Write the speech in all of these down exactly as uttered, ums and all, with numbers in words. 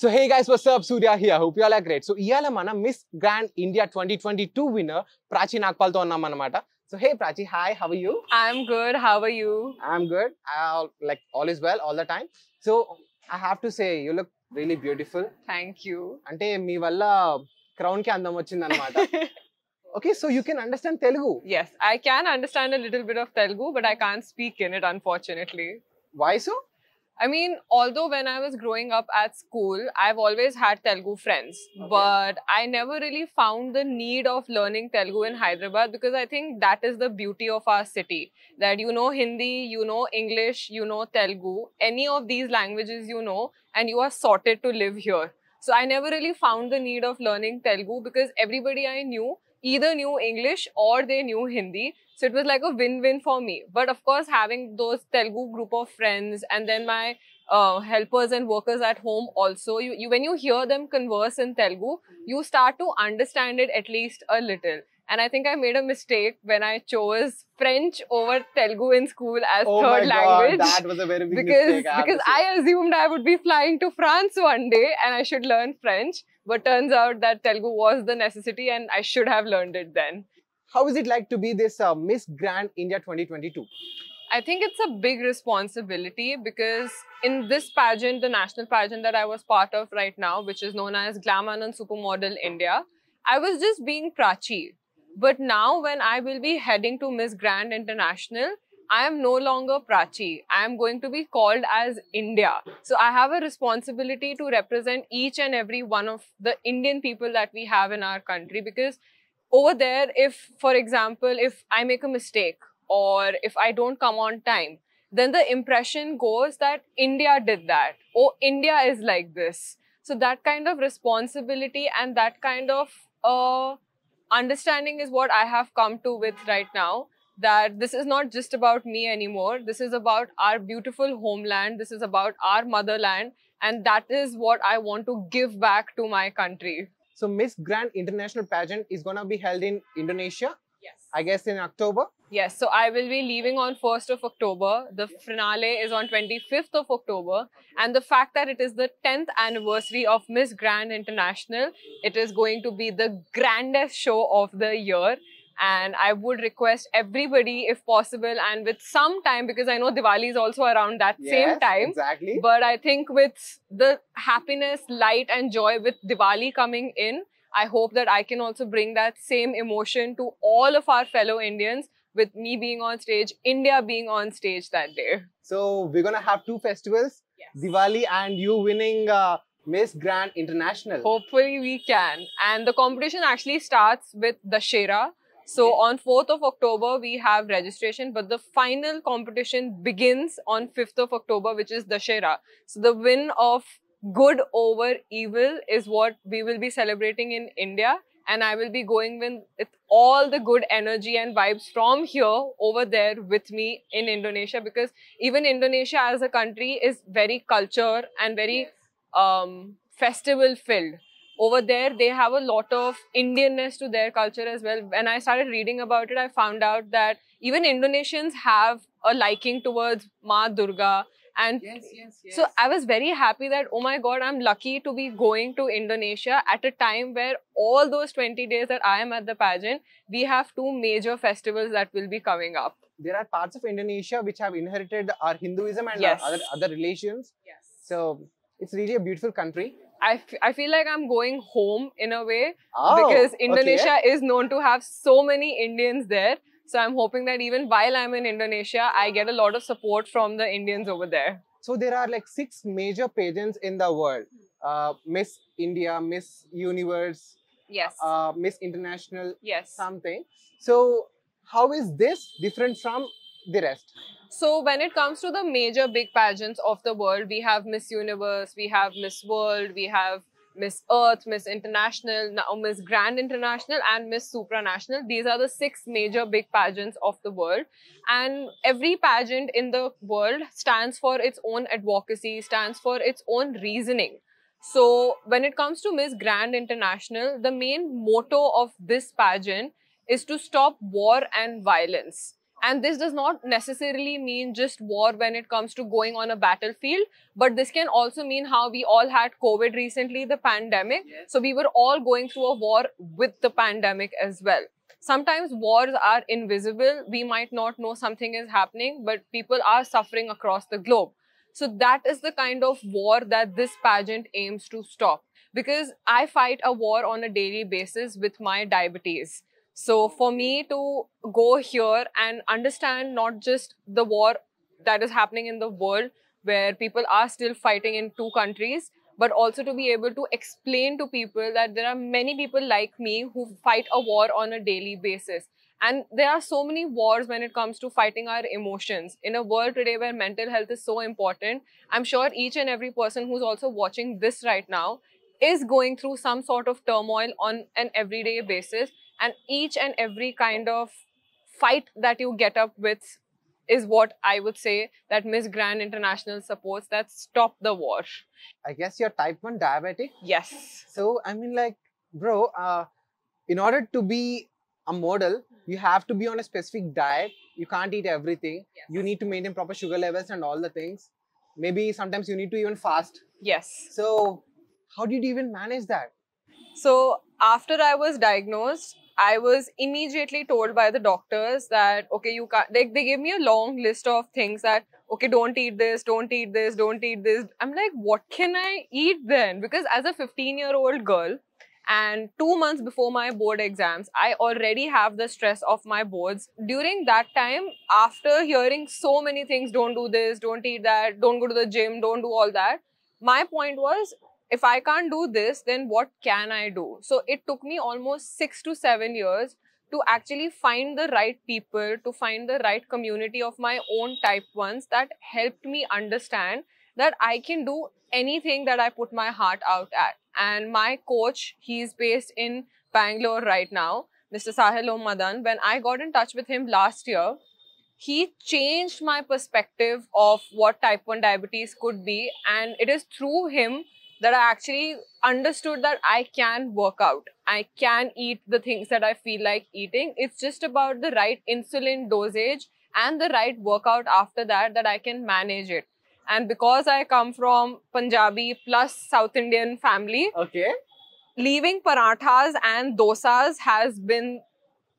So hey guys, what's up? Surya here. Hope you all are great. So iyala mana Miss Grand India twenty twenty-two winner Prachi Nagpal tho unnam anamata. So hey Prachi, hi, how are you? I'm good. How are you? I'm good. I, like all is well all the time. So I have to say you look really beautiful. Thank you. Ante mee valla crown ki andam vachindi anamata. Okay, so you can understand Telugu? Yes, I can understand a little bit of Telugu, but I can't speak in it, unfortunately. Why so? I mean, although when I was growing up at school, I've always had Telugu friends. Okay. But I never really found the need of learning Telugu in Hyderabad because I think that is the beauty of our city. That you know Hindi, you know English, you know Telugu. Any of these languages you know and you are sorted to live here. So I never really found the need of learning Telugu because everybody I knew either knew English or they knew Hindi. So it was like a win-win for me. But of course, having those Telugu group of friends and then my uh, helpers and workers at home also, you, you when you hear them converse in Telugu, you start to understand it at least a little. And I think I made a mistake when I chose French over Telugu in school as oh third my language. God, that was a very big because, mistake. I because I assumed I would be flying to France one day and I should learn French. But turns out that Telugu was the necessity and I should have learned it then. How is it like to be this uh, Miss Grand India twenty twenty-two? I think it's a big responsibility because in this pageant, the national pageant that I was part of right now, which is known as Glam Anand Supermodel India, I was just being Prachi. But now when I will be heading to Miss Grand International, I am no longer Prachi. I am going to be called as India. So I have a responsibility to represent each and every one of the Indian people that we have in our country because over there, if, for example, if I make a mistake or if I don't come on time, then the impression goes that India did that. Oh, India is like this. So that kind of responsibility and that kind of uh, understanding is what I have come to with right now. That this is not just about me anymore. This is about our beautiful homeland. This is about our motherland. And that is what I want to give back to my country. So Miss Grand International pageant is going to be held in Indonesia, yes. I guess in October. Yes, so I will be leaving on first of October. The yes. finale is on twenty-fifth of October. And the fact that it is the tenth anniversary of Miss Grand International, it is going to be the grandest show of the year. And I would request everybody, if possible, and with some time, because I know Diwali is also around that yes, same time. Exactly. But I think with the happiness, light and joy with Diwali coming in, I hope that I can also bring that same emotion to all of our fellow Indians with me being on stage, India being on stage that day. So we're going to have two festivals, yes. Diwali and you winning uh, Miss Grand International. Hopefully we can. And the competition actually starts with Dashera. So on fourth of October, we have registration, but the final competition begins on fifth of October, which is Dashera. So the win of good over evil is what we will be celebrating in India. And I will be going with all the good energy and vibes from here over there with me in Indonesia, because even Indonesia as a country is very culture and very um, festival filled. Over there, they have a lot of Indianness to their culture as well. When I started reading about it, I found out that even Indonesians have a liking towards Ma Durga. And yes, yes, yes. So I was very happy that, oh my God, I'm lucky to be going to Indonesia at a time where all those twenty days that I am at the pageant, we have two major festivals that will be coming up. There are parts of Indonesia which have inherited our Hinduism and yes. our other, other religions. Yes. So it's really a beautiful country. I, f I feel like I'm going home in a way oh, because Indonesia okay. is known to have so many Indians there. So I'm hoping that even while I'm in Indonesia, I get a lot of support from the Indians over there. So there are like six major pageants in the world. Uh, Miss India, Miss Universe, yes. uh, Miss International, yes. something. So how is this different from the rest? So when it comes to the major big pageants of the world, we have Miss Universe, we have Miss World, we have Miss Earth, Miss International, now Miss Grand International and Miss Supranational. These are the six major big pageants of the world. And every pageant in the world stands for its own advocacy, stands for its own reasoning. So when it comes to Miss Grand International, the main motto of this pageant is to stop war and violence. And this does not necessarily mean just war when it comes to going on a battlefield, but this can also mean how we all had COVID recently, the pandemic. Yes. So we were all going through a war with the pandemic as well. Sometimes wars are invisible. We might not know something is happening, but people are suffering across the globe. So that is the kind of war that this pageant aims to stop. Because I fight a war on a daily basis with my diabetes. So for me to go here and understand not just the war that is happening in the world where people are still fighting in two countries, but also to be able to explain to people that there are many people like me who fight a war on a daily basis. And there are so many wars when it comes to fighting our emotions. In a world today where mental health is so important, I'm sure each and every person who's also watching this right now is going through some sort of turmoil on an everyday basis. And each and every kind of fight that you get up with is what I would say that Miss Grand International supports, that stop the war. I guess you're type one diabetic? Yes. So, I mean, like, bro, uh, in order to be a model, you have to be on a specific diet. You can't eat everything. Yes. You need to maintain proper sugar levels and all the things. Maybe sometimes you need to even fast. Yes. So, how did you even manage that? So, after I was diagnosed, I was immediately told by the doctors that, okay, you can't, they, they gave me a long list of things that, okay, don't eat this, don't eat this, don't eat this. I'm like, what can I eat then? Because as a fifteen year old girl and two months before my board exams, I already have the stress of my boards. During that time, after hearing so many things, don't do this, don't eat that, don't go to the gym, don't do all that. My point was, if I can't do this, then what can I do? So it took me almost six to seven years to actually find the right people, to find the right community of my own type ones that helped me understand that I can do anything that I put my heart out at. And my coach, he's based in Bangalore right now, Mister Sahil Omadan. When I got in touch with him last year, he changed my perspective of what type one diabetes could be. And it is through him that I actually understood that I can work out. I can eat the things that I feel like eating. It's just about the right insulin dosage and the right workout after that, that I can manage it. And because I come from Punjabi plus South Indian family, okay, leaving parathas and dosas has been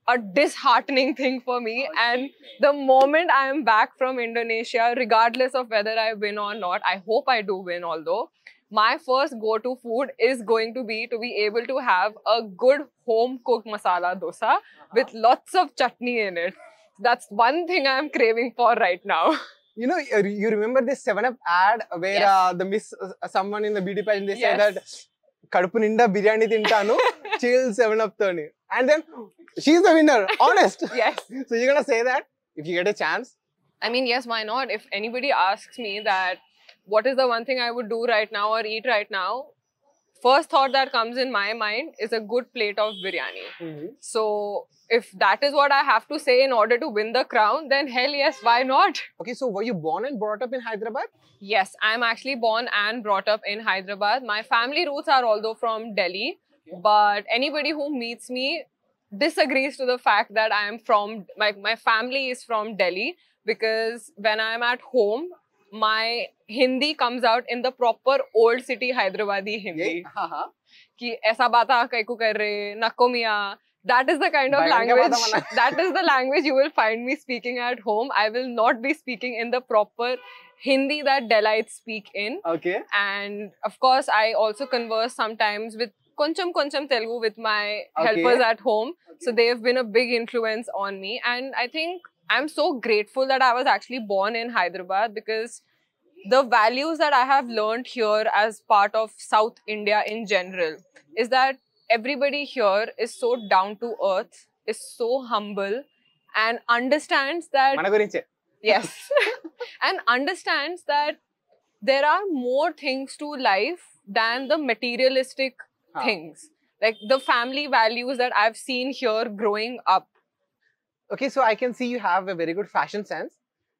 a disheartening thing for me. Okay. And the moment I am back from Indonesia, regardless of whether I win or not, I hope I do win although, my first go-to food is going to be to be able to have a good home-cooked masala dosa uh-huh. with lots of chutney in it. That's one thing I'm craving for right now. You know, you remember this seven up ad where yes. uh, the miss, uh, someone in the beauty pageant, they yes. say that Kadupu Ninda biryani tintanu, chill seven up thani. And then she's the winner, honest. Yes. So you're gonna say that if you get a chance? I mean, yes, why not? If anybody asks me that, what is the one thing I would do right now or eat right now? First thought that comes in my mind is a good plate of biryani. Mm-hmm. So if that is what I have to say in order to win the crown, then hell yes, why not? Okay, so were you born and brought up in Hyderabad? Yes, I'm actually born and brought up in Hyderabad. My family roots are although from Delhi, okay. but anybody who meets me disagrees to the fact that I am from, my, my family is from Delhi, because when I'm at home, my Hindi comes out in the proper old city Hyderabadi Hindi. Yeah. Uh-huh. Ki aisa baata kaiku kar rahe, nakko miya. That is the kind of language, that is the language you will find me speaking at home. I will not be speaking in the proper Hindi that Delhites speak in. Okay. And of course, I also converse sometimes with Koncham Koncham Telugu with my okay. helpers at home. Okay. So they have been a big influence on me. And I think I'm so grateful that I was actually born in Hyderabad, because the values that I have learned here as part of South India in general is that everybody here is so down to earth, is so humble and understands that... Yes. and understands that there are more things to life than the materialistic huh. things. Like the family values that I've seen here growing up. Okay, so I can see you have a very good fashion sense.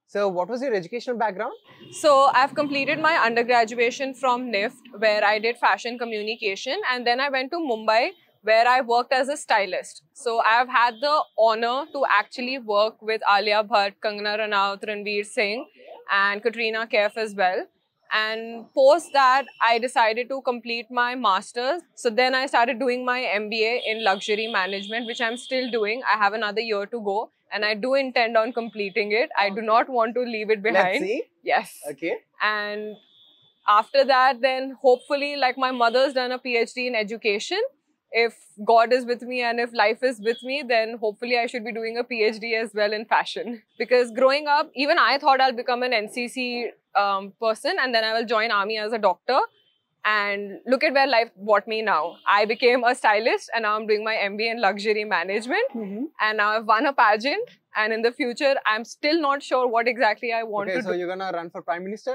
So what was your educational background? So I've completed my undergraduation from N I F T, where I did fashion communication, and then I went to Mumbai where I worked as a stylist. So I've had the honor to actually work with Alia Bhatt, Kangana Ranaut, Ranveer Singh and Katrina Kaif as well. And post that, I decided to complete my master's. So then I started doing my M B A in luxury management, which I'm still doing. I have another year to go and I do intend on completing it. I do not want to leave it behind. Let's see. Yes. Okay. And after that, then hopefully, like my mother's done a PhD in education. If God is with me and if life is with me, then hopefully I should be doing a PhD as well in fashion. Because growing up, even I thought I'll become an N C C um, person and then I will join army as a doctor. And look at where life brought me now. I became a stylist and now I'm doing my M B A in luxury management. Mm-hmm. And now I've won a pageant. And in the future, I'm still not sure what exactly I want okay, to so do. Okay, so you're gonna run for Prime Minister?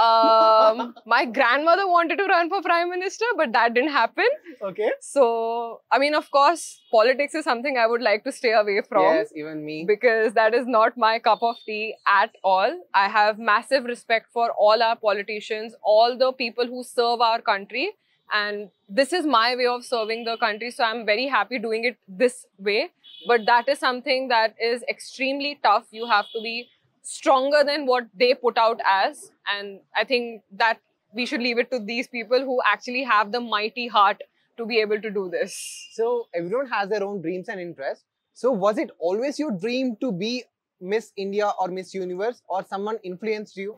um, my grandmother wanted to run for Prime Minister, but that didn't happen. Okay. So, I mean, of course, politics is something I would like to stay away from. Yes, even me. Because that is not my cup of tea at all. I have massive respect for all our politicians, all the people who serve our country. And this is my way of serving the country. So I'm very happy doing it this way. But that is something that is extremely tough. You have to be stronger than what they put out as. And I think that we should leave it to these people who actually have the mighty heart to be able to do this. So everyone has their own dreams and interests. So was it always your dream to be Miss India or Miss Universe, or someone influenced you?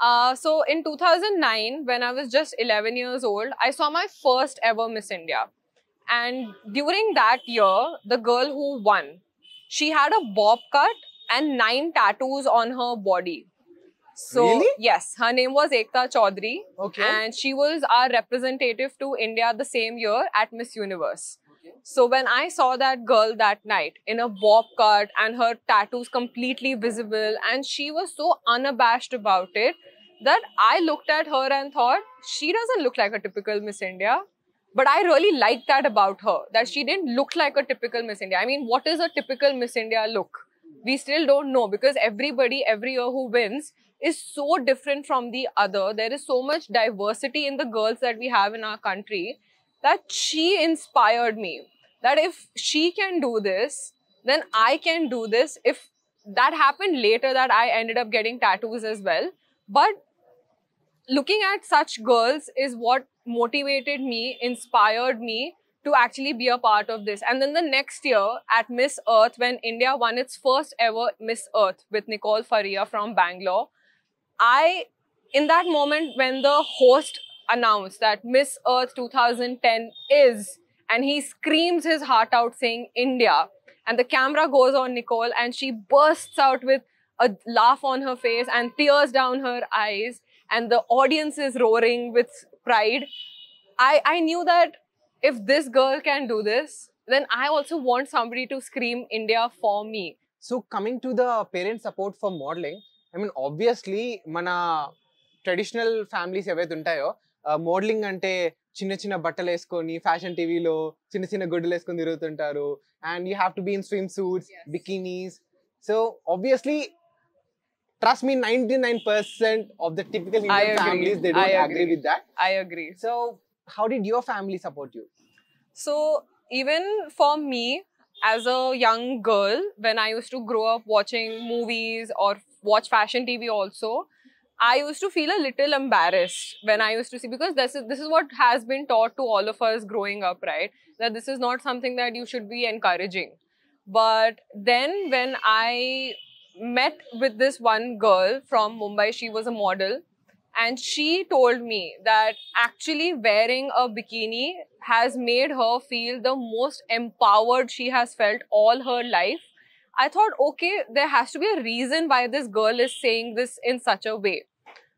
Uh, so in two thousand nine, when I was just eleven years old, I saw my first ever Miss India. And during that year, the girl who won, she had a bob cut and nine tattoos on her body. So, really? Yes, her name was Ekta Chaudhry. Okay. And she was our representative to India the same year at Miss Universe. Okay. So when I saw that girl that night in a bob cut and her tattoos completely visible, and she was so unabashed about it that I looked at her and thought, she doesn't look like a typical Miss India. But I really liked that about her, that she didn't look like a typical Miss India. I mean, what is a typical Miss India look? We still don't know, because everybody every year who wins is so different from the other. There is so much diversity in the girls that we have in our country that she inspired me. That if she can do this, then I can do this. If that happened later, that I ended up getting tattoos as well. But looking at such girls is what motivated me, inspired me to actually be a part of this. And then the next year at Miss Earth, when India won its first ever Miss Earth with Nicole Faria from Bangalore, I, in that moment when the host announced that Miss Earth two thousand ten is, and he screams his heart out saying India, and the camera goes on Nicole and she bursts out with a laugh on her face and tears down her eyes, and the audience is roaring with pride. I, I knew that if this girl can do this, then I also want somebody to scream India for me. So coming to the parent support for modeling, I mean, obviously, mana traditional families evaithe untayo, modeling ante chinna chinna battalu eskoni, fashion T V lo chinna chinna guddulu eskoni tiruguntaru, and you have to be in swimsuits, yes, bikinis. So obviously, trust me, ninety-nine percent of the typical Indian families, they don't agree. agree with that. I agree. So, how did your family support you? So, even for me, as a young girl, when I used to grow up watching movies or watch fashion T V also, I used to feel a little embarrassed when I used to see, because this is, this is what has been taught to all of us growing up, right? That this is not something that you should be encouraging. But then when I met with this one girl from Mumbai, she was a model, and she told me that actually wearing a bikini has made her feel the most empowered she has felt all her life. I thought, okay, there has to be a reason why this girl is saying this in such a way.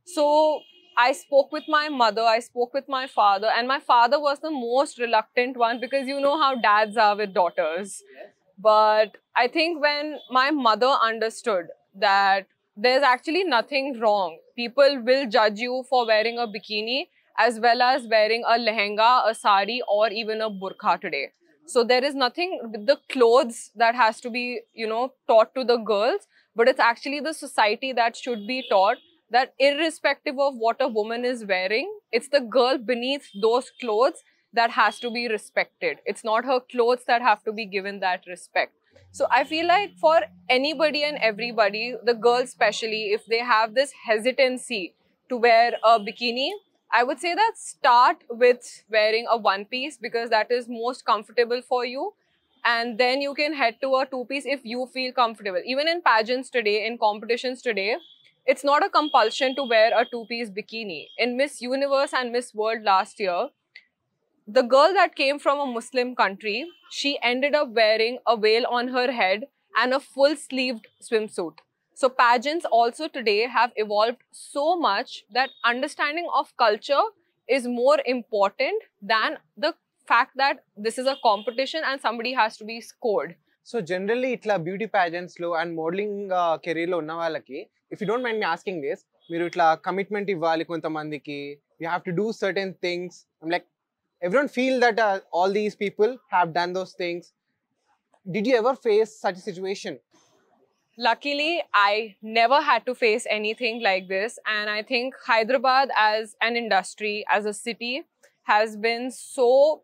So I spoke with my mother, I spoke with my father, and my father was the most reluctant one, because you know how dads are with daughters. Yes. But I think when my mother understood that there's actually nothing wrong, people will judge you for wearing a bikini as well as wearing a lehenga, a sari, or even a burqa today. So there is nothing with the clothes that has to be, you know, taught to the girls, but it's actually the society that should be taught that irrespective of what a woman is wearing, it's the girl beneath those clothes that has to be respected. It's not her clothes that have to be given that respect. So I feel like for anybody and everybody, the girls especially, if they have this hesitancy to wear a bikini, I would say that start with wearing a one piece because that is most comfortable for you. And then you can head to a two piece if you feel comfortable. Even in pageants today, in competitions today, it's not a compulsion to wear a two piece bikini. In Miss Universe and Miss World last year, the girl that came from a Muslim country, she ended up wearing a veil on her head and a full sleeved swimsuit. So pageants also today have evolved so much that understanding of culture is more important than the fact that this is a competition and somebody has to be scored. So generally, itla beauty pageants lo and modeling uh, career lo unna vallaki, if you don't mind me asking this, meeru itla commitment ivvali kontamandiki, you have to do certain things. I'm like, everyone feel that uh, all these people have done those things. Did you ever face such a situation? Luckily, I never had to face anything like this. And I think Hyderabad as an industry, as a city, has been so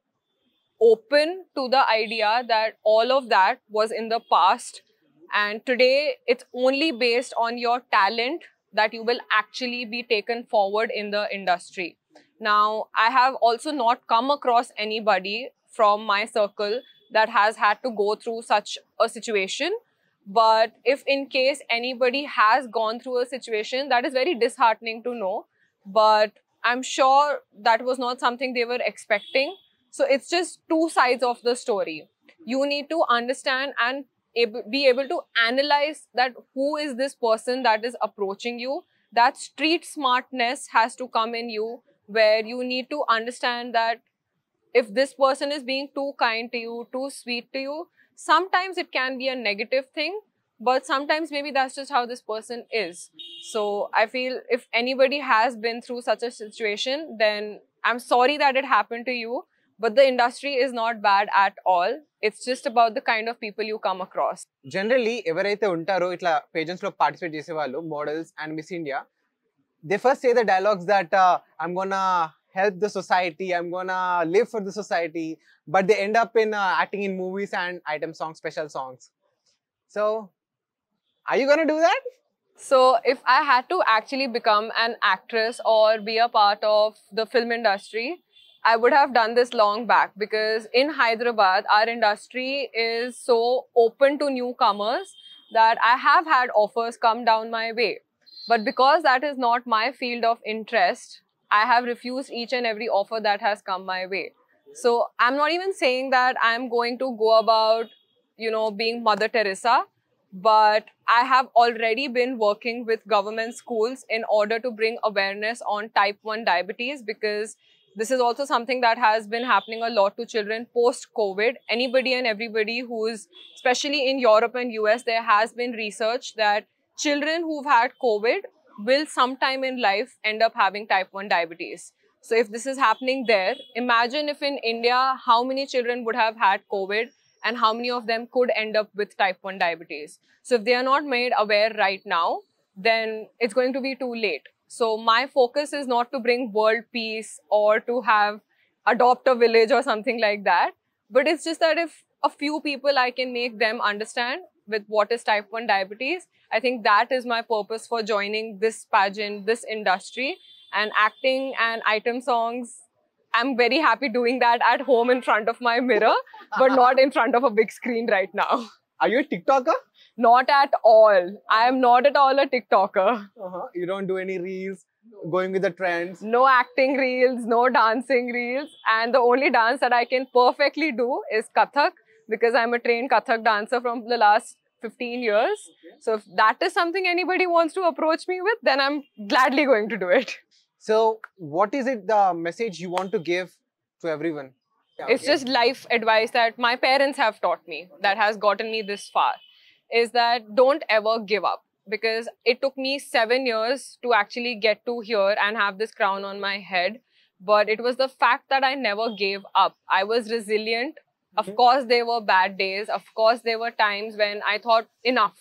open to the idea that all of that was in the past. And today, it's only based on your talent that you will actually be taken forward in the industry. Now, I have also not come across anybody from my circle that has had to go through such a situation. But if in case anybody has gone through a situation, that is very disheartening to know. But I'm sure that was not something they were expecting. So it's just two sides of the story. You need to understand and be able to analyze that who is this person that is approaching you. That street smartness has to come in you, where you need to understand that if this person is being too kind to you, too sweet to you, sometimes it can be a negative thing, but sometimes maybe that's just how this person is. So I feel if anybody has been through such a situation, then I'm sorry that it happened to you, but the industry is not bad at all. It's just about the kind of people you come across. Generally, everaithe untaro itla pageants lo participate chese vallu, models and Miss India, they first say the dialogues that uh, I'm gonna help the society, I'm gonna live for the society, but they end up in uh, acting in movies and item songs, special songs. So, are you gonna do that? So, if I had to actually become an actress or be a part of the film industry, I would have done this long back, because in Hyderabad, our industry is so open to newcomers that I have had offers come down my way. But because that is not my field of interest, I have refused each and every offer that has come my way. So I'm not even saying that I'm going to go about, you know, being Mother Teresa, but I have already been working with government schools in order to bring awareness on type one diabetes, because this is also something that has been happening a lot to children post-COVID. Anybody and everybody who's, especially in Europe and U S, there has been research that children who've had COVID will sometime in life end up having type one diabetes. So if this is happening there, imagine if in India, how many children would have had COVID and how many of them could end up with type one diabetes. So if they are not made aware right now, then it's going to be too late. So my focus is not to bring world peace or to have adopt a village or something like that. But it's just that if a few people I can make them understand with what is type one diabetes, I think that is my purpose for joining this pageant, this industry, and acting and item songs. I'm very happy doing that at home in front of my mirror, but not in front of a big screen right now. Are you a TikToker? Not at all. I am not at all a TikToker. Uh-huh. You don't do any reels, going with the trends? No acting reels, no dancing reels. And the only dance that I can perfectly do is Kathak, because I'm a trained Kathak dancer from the last fifteen years. Okay. So if that is something anybody wants to approach me with, then I'm gladly going to do it. So what is it, the message you want to give to everyone? Yeah, it's okay. Just life advice that my parents have taught me that has gotten me this far, is that don't ever give up, because it took me seven years to actually get to here and have this crown on my head. But it was the fact that I never gave up. I was resilient. Of mm-hmm. course, there were bad days. Of course, there were times when I thought enough.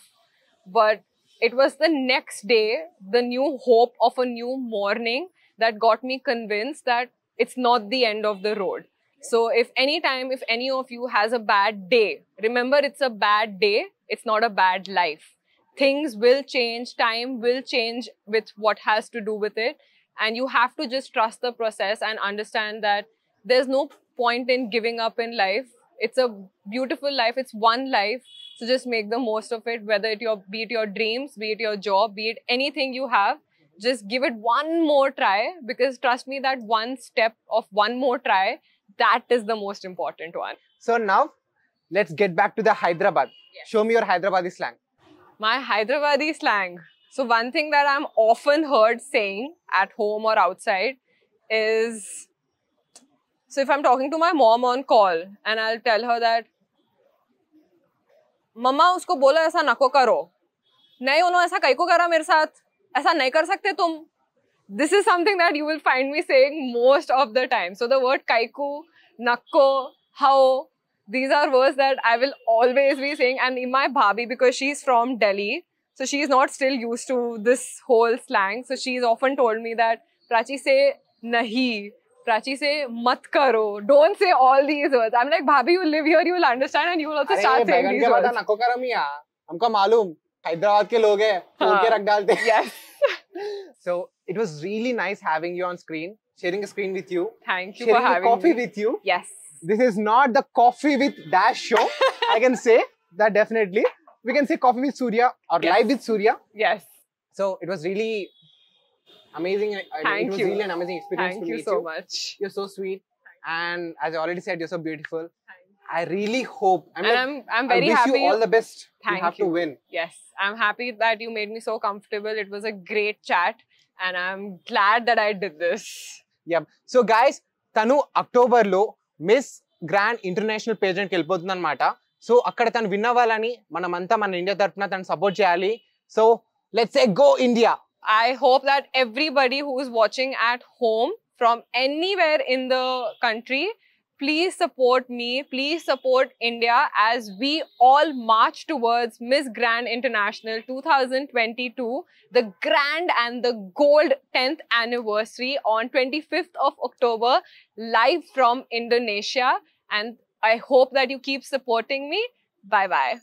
But it was the next day, the new hope of a new morning that got me convinced that it's not the end of the road. So if any time, if any of you has a bad day, remember it's a bad day, it's not a bad life. Things will change, time will change with what has to do with it. And you have to just trust the process and understand that there's no point in giving up in life. It's a beautiful life, it's one life. So just make the most of it, whether it your, be it your dreams, be it your job, be it anything you have. Just give it one more try, because trust me, that one step of one more try, that is the most important one. So now, let's get back to the Hyderabad. Yeah. Show me your Hyderabadi slang. My Hyderabadi slang. So one thing that I'm often heard saying at home or outside is, so if I'm talking to my mom on call and I'll tell her that, Mama, usko bola aisa na ko karo. Nahi unho aisa kai ko kara mere saath. Aisa nahi kar sakte tum. This is something that you will find me saying most of the time. So the word kaiku, nakko, how, these are words that I will always be saying. And in my bhabhi, because she's from Delhi, so she's not still used to this whole slang. So she's often told me that, Prachi, say nahi, Prachi, say mat karo, don't say all these words. I'm like, Bhabhi, you live here, you will understand and you will also Aray, start saying these words. Nakko karam ya. Humko malum, Hyderabad ke log hai, phone ke rakh dalte. Yes. So it was really nice having you on screen, sharing a screen with you. Thank you for having me. Coffee with you. Yes. This is not the coffee with Dash show. I can say that definitely. We can say coffee with Surya or yes. live with Surya. Yes. So it was really amazing. Thank it was you. really an amazing experience. Thank to you meet so you. much. You're so sweet, and as I already said, you're so beautiful. I really hope. I'm and like, I'm, I'm very I wish happy. you all the best. Thank you. Have you. to win. Yes, I'm happy that you made me so comfortable. It was a great chat, and I'm glad that I did this. Yep. So guys, Tanu October lo Miss Grand International pageant kelpodundan mata. So akkada tan vinnavalani manamanta man India tarpuna tan support cheyali. So let's say go India. I hope that everybody who is watching at home from anywhere in the country, please support me, please support India as we all march towards Miss Grand International two thousand twenty-two, the grand and the gold tenth anniversary on twenty-fifth of October, live from Indonesia. And I hope that you keep supporting me. Bye-bye.